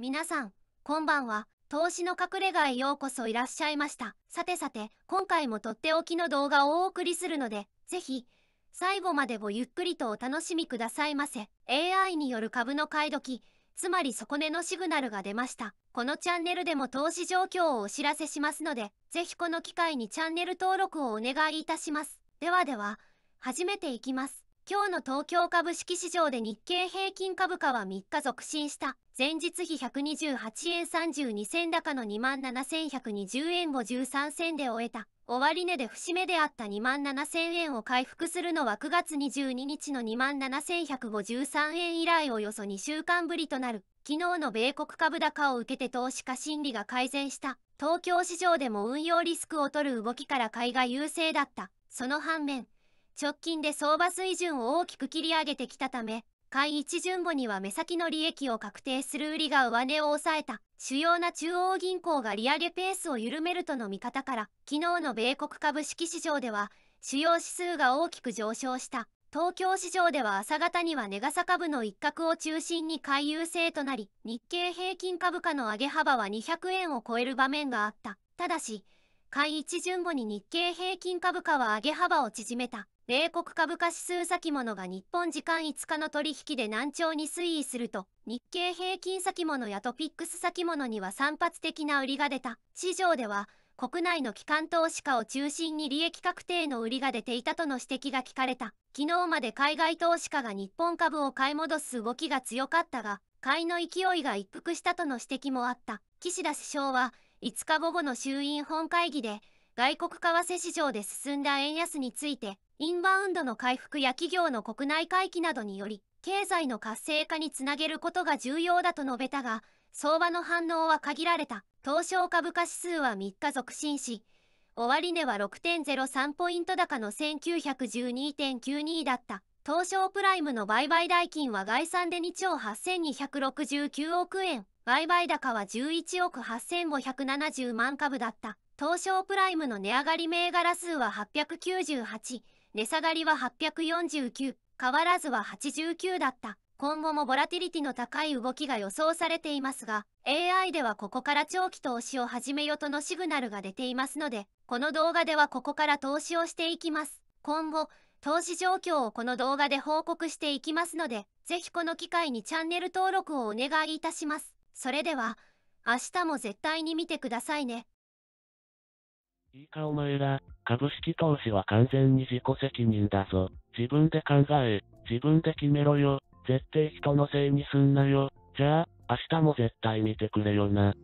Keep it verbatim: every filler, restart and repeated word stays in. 皆さん、こんばんは。投資の隠れ家へようこそいらっしゃいました。さてさて、今回もとっておきの動画をお送りするので、ぜひ、最後までごゆっくりとお楽しみくださいませ。エーアイ による株の買い時、つまり底値のシグナルが出ました。このチャンネルでも投資状況をお知らせしますので、ぜひこの機会にチャンネル登録をお願いいたします。ではでは、始めていきます。今日の東京株式市場で日経平均株価はみっか続伸した。前日比ひゃくにじゅうはちえんさんじゅうにせん高の にまんななせんひゃくにじゅうえんごじゅうさんせんで終えた。終値で節目であった にまんななせんえんを回復するのはくがつにじゅうににちの にまんななせんひゃくごじゅうさんえん以来およそにしゅうかんぶりとなる。昨日の米国株高を受けて投資家心理が改善した。東京市場でも運用リスクを取る動きから買いが優勢だった。その反面、直近で相場水準を大きく切り上げてきたため、買い一巡後には目先の利益を確定する売りが上値を抑えた。主要な中央銀行が利上げペースを緩めるとの見方から、昨日の米国株式市場では、主要指数が大きく上昇した。東京市場では朝方には値傘株の一角を中心に買い優勢となり、日経平均株価の上げ幅はにひゃくえんを超える場面があった。ただし、買い一巡後に日経平均株価は上げ幅を縮めた。米国株価指数先物が日本時間いつかの取引で軟調に推移すると、日経平均先物やトピックス先物には散発的な売りが出た。市場では、国内の機関投資家を中心に利益確定の売りが出ていたとの指摘が聞かれた。昨日まで海外投資家が日本株を買い戻す動きが強かったが、買いの勢いが一服したとの指摘もあった。岸田首相はいつか午後の衆院本会議で、外国為替市場で進んだ円安について、インバウンドの回復や企業の国内回帰などにより、経済の活性化につなげることが重要だと述べたが、相場の反応は限られた。東証株価指数はみっか続伸し、終値は ろくてんぜろさん ポイント高の せんきゅうひゃくじゅうにてんきゅうに だった。東証プライムの売買代金は概算でにちょうはっせんにひゃくろくじゅうきゅうおくえん、売買高はじゅういちおくはっせんごひゃくななじゅうまんかぶだった。東証プライムの値上がり銘柄数ははっぴゃくきゅうじゅうはち。値下がりははっぴゃくよんじゅうきゅう、変わらずははちじゅうきゅうだった。今後もボラティリティの高い動きが予想されていますが、エーアイ ではここから長期投資を始めよとのシグナルが出ていますので、この動画ではここから投資をしていきます。今後、投資状況をこの動画で報告していきますので、ぜひこの機会にチャンネル登録をお願いいたします。それでは、明日も絶対に見てくださいね。いいかお前ら、株式投資は完全に自己責任だぞ。自分で考え、自分で決めろよ。絶対人のせいにすんなよ。じゃあ、明日も絶対見てくれよな。